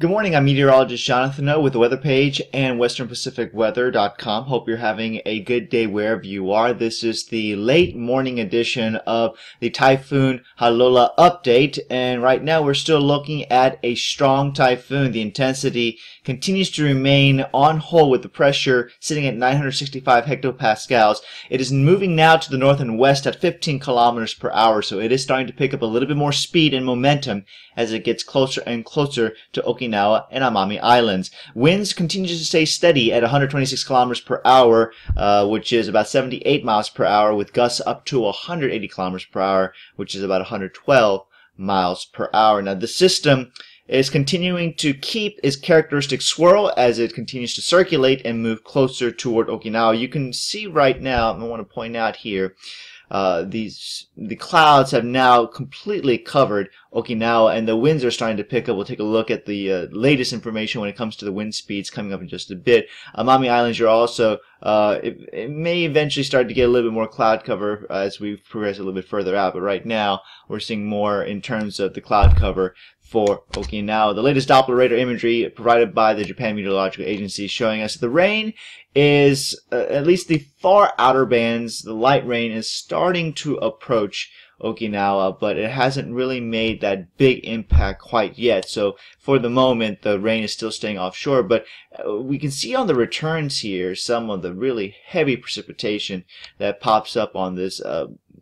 Good morning, I'm meteorologist Jonathan Oh with the Weather Page and westernpacificweather.com. Hope you're having a good day wherever you are. This is the late morning edition of the Typhoon Halola update, and right now we're still looking at a strong typhoon. The intensity continues to remain on hold with the pressure sitting at 965 hectopascals. It is moving now to the north and west at 15 kilometers per hour, so it is starting to pick up a little bit more speed and momentum as it gets closer and closer to Okinawa and Amami Islands. Winds continue to stay steady at 126 kilometers per hour, which is about 78 miles per hour, with gusts up to 180 kilometers per hour, which is about 112 miles per hour. Now, the system is continuing to keep its characteristic swirl as it continues to circulate and move closer toward Okinawa. You can see right now, I want to point out here, the clouds have now completely covered Okinawa, and the winds are starting to pick up. We'll take a look at the latest information when it comes to the wind speeds coming up in just a bit. Amami Islands are also, it may eventually start to get a little bit more cloud cover as we progress a little bit further out, but right now we're seeing more in terms of the cloud cover for Okinawa. The latest Doppler radar imagery provided by the Japan Meteorological Agency is showing us the rain is, at least the far outer bands, the light rain is starting to approach Okinawa, but it hasn't really made that big impact quite yet. So for the moment, the rain is still staying offshore, but we can see on the returns here some of the really heavy precipitation that pops up on this.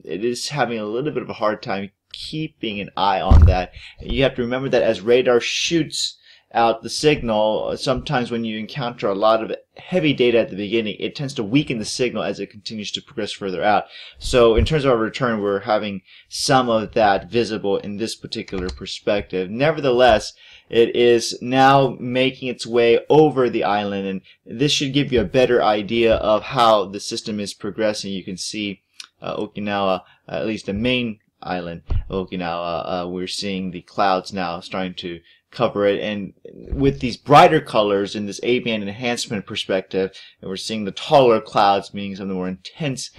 It is having a little bit of a hard time keeping an eye on that. You have to remember that as radar shoots out the signal, sometimes when you encounter a lot of heavy data at the beginning, it tends to weaken the signal as it continues to progress further out. So in terms of our return, we're having some of that visible in this particular perspective. Nevertheless, it is now making its way over the island, and this should give you a better idea of how the system is progressing. You can see Okinawa, at least the main island of Okinawa, we're seeing the clouds now starting to cover it, and with these brighter colors in this A-band enhancement perspective, and we're seeing the taller clouds, meaning some of the more intense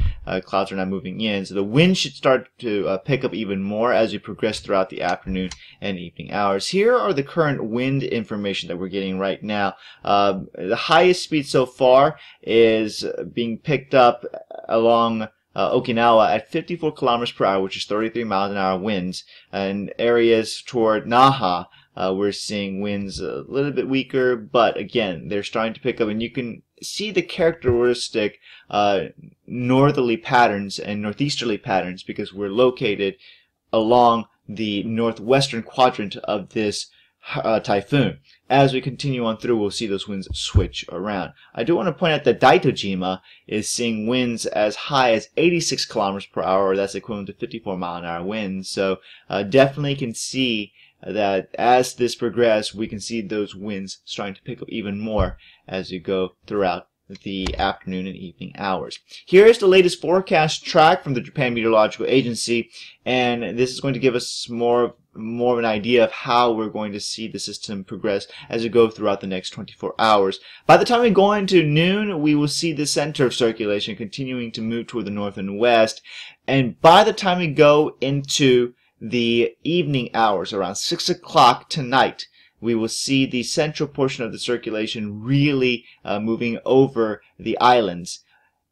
clouds are now moving in. So the wind should start to pick up even more as we progress throughout the afternoon and evening hours. Here are the current wind information that we're getting right now. The highest speed so far is being picked up along Okinawa at 54 kilometers per hour, which is 33 miles an hour winds, and areas toward Naha, we're seeing winds a little bit weaker, but again, they're starting to pick up, and you can see the characteristic northerly patterns and northeasterly patterns because we're located along the northwestern quadrant of this typhoon. As we continue on through, we'll see those winds switch around. I do want to point out that Daito-jima is seeing winds as high as 86 kilometers per hour, or that's equivalent to 54 mile an hour winds. So definitely can see that as this progresses, we can see those winds starting to pick up even more as you go throughout the afternoon and evening hours. Here is the latest forecast track from the Japan Meteorological Agency, and this is going to give us more of an idea of how we're going to see the system progress as we go throughout the next 24 hours. By the time we go into noon, we will see the center of circulation continuing to move toward the north and west, and by the time we go into the evening hours, around 6 o'clock tonight, we will see the central portion of the circulation really moving over the islands.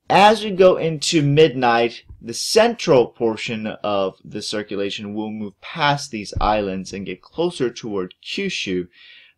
As we go into midnight, the central portion of the circulation will move past these islands and get closer toward Kyushu,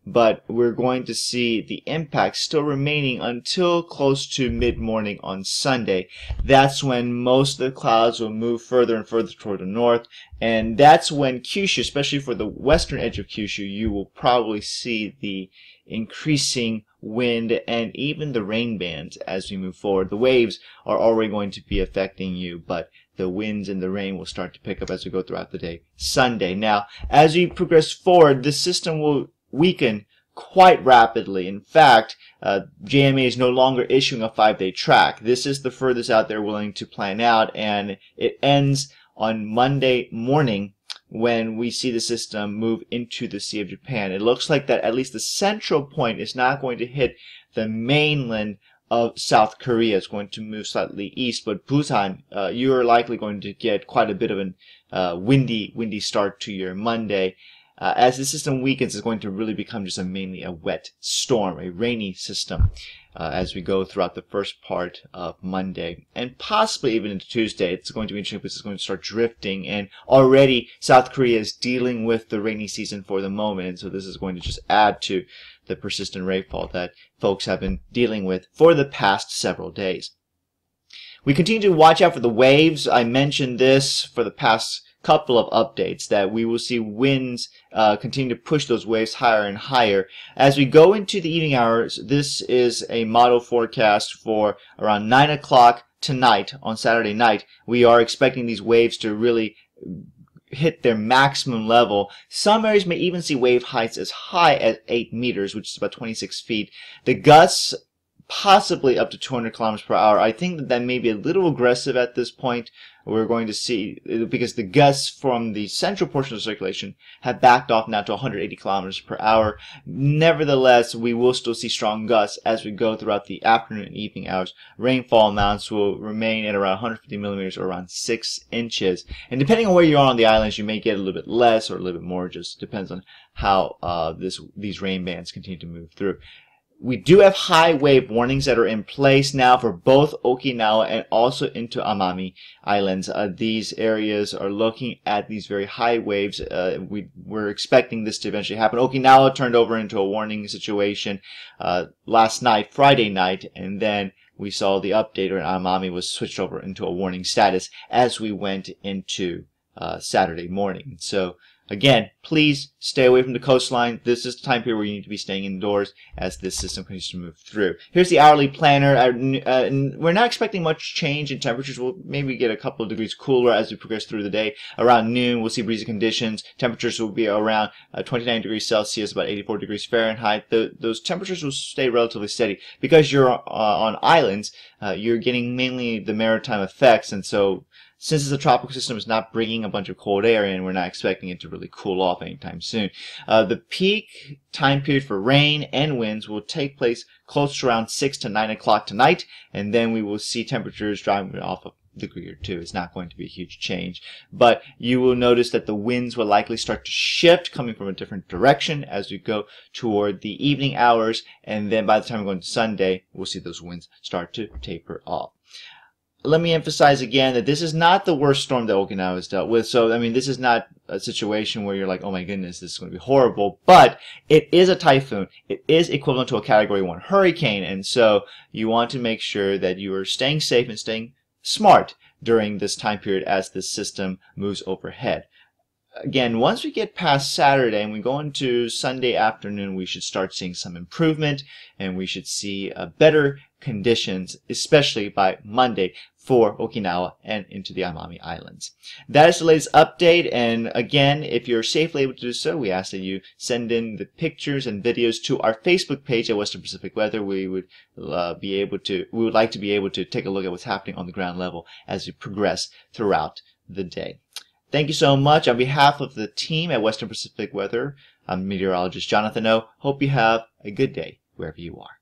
but we're going to see the impact still remaining until close to mid-morning on Sunday. That's when most of the clouds will move further and further toward the north, and that's when Kyushu, especially for the western edge of Kyushu, you will probably see the increasing wind and even the rain bands as we move forward. The waves are already going to be affecting you, but the winds and the rain will start to pick up as we go throughout the day Sunday. Now, as we progress forward, this system will weaken quite rapidly. In fact, JMA is no longer issuing a 5-day track. This is the furthest out they're willing to plan out, and it ends on Monday morning when we see the system move into the Sea of Japan. It looks like that at least the central point is not going to hit the mainland of South Korea. It's going to move slightly east, but Busan, you're likely going to get quite a bit of a windy start to your Monday. As the system weakens, it's going to really become just mainly a wet storm, a rainy system as we go throughout the first part of Monday and possibly even into Tuesday. It's going to be interesting because it's going to start drifting, and already South Korea is dealing with the rainy season for the moment, and so this is going to just add to the persistent rainfall that folks have been dealing with for the past several days. We continue to watch out for the waves. I mentioned this for the past couple of updates that we will see winds continue to push those waves higher and higher. As we go into the evening hours, this is a model forecast for around 9 o'clock tonight on Saturday night. We are expecting these waves to really hit their maximum level. Some areas may even see wave heights as high as 8 meters, which is about 26 feet. The gusts possibly up to 200 kilometers per hour. I think that may be a little aggressive at this point. We're going to see, because the gusts from the central portion of circulation have backed off now to 180 kilometers per hour. Nevertheless, we will still see strong gusts as we go throughout the afternoon and evening hours. Rainfall amounts will remain at around 150 millimeters or around 6 inches. And depending on where you are on the islands, you may get a little bit less or a little bit more. It just depends on how these rain bands continue to move through. We do have high wave warnings that are in place now for both Okinawa and also into Amami Islands. These areas are looking at these very high waves. We're expecting this to eventually happen. Okinawa turned over into a warning situation last night, Friday night, and then we saw the updater and Amami was switched over into a warning status as we went into Saturday morning. So again, please stay away from the coastline. This is the time period where you need to be staying indoors as this system continues to move through. Here's the hourly planner. We're not expecting much change in temperatures. We'll maybe get a couple of degrees cooler as we progress through the day. Around noon, we'll see breezy conditions. Temperatures will be around 29 degrees Celsius, about 84 degrees Fahrenheit. Those temperatures will stay relatively steady. Because you're on islands, you're getting mainly the maritime effects, and so since the tropical system is not bringing a bunch of cold air in, we're not expecting it to really cool off anytime soon. The peak time period for rain and winds will take place close to around 6 to 9 o'clock tonight, and then we will see temperatures dropping off a degree or two. It's not going to be a huge change, but you will notice that the winds will likely start to shift, coming from a different direction as we go toward the evening hours, and then by the time we go into Sunday, we'll see those winds start to taper off. Let me emphasize again that this is not the worst storm that Okinawa has dealt with. So, I mean, this is not a situation where you're like, oh my goodness, this is going to be horrible. But it is a typhoon. It is equivalent to a Category 1 hurricane. And so you want to make sure that you are staying safe and staying smart during this time period as this system moves overhead. Again, once we get past Saturday and we go into Sunday afternoon, we should start seeing some improvement, and we should see better conditions, especially by Monday, for Okinawa and into the Amami Islands. That is the latest update, and again, if you're safely able to do so, we ask that you send in the pictures and videos to our Facebook page at Western Pacific Weather. We would like to be able to take a look at what's happening on the ground level as we progress throughout the day. Thank you so much. On behalf of the team at Western Pacific Weather, I'm meteorologist Jonathan Oh. Hope you have a good day wherever you are.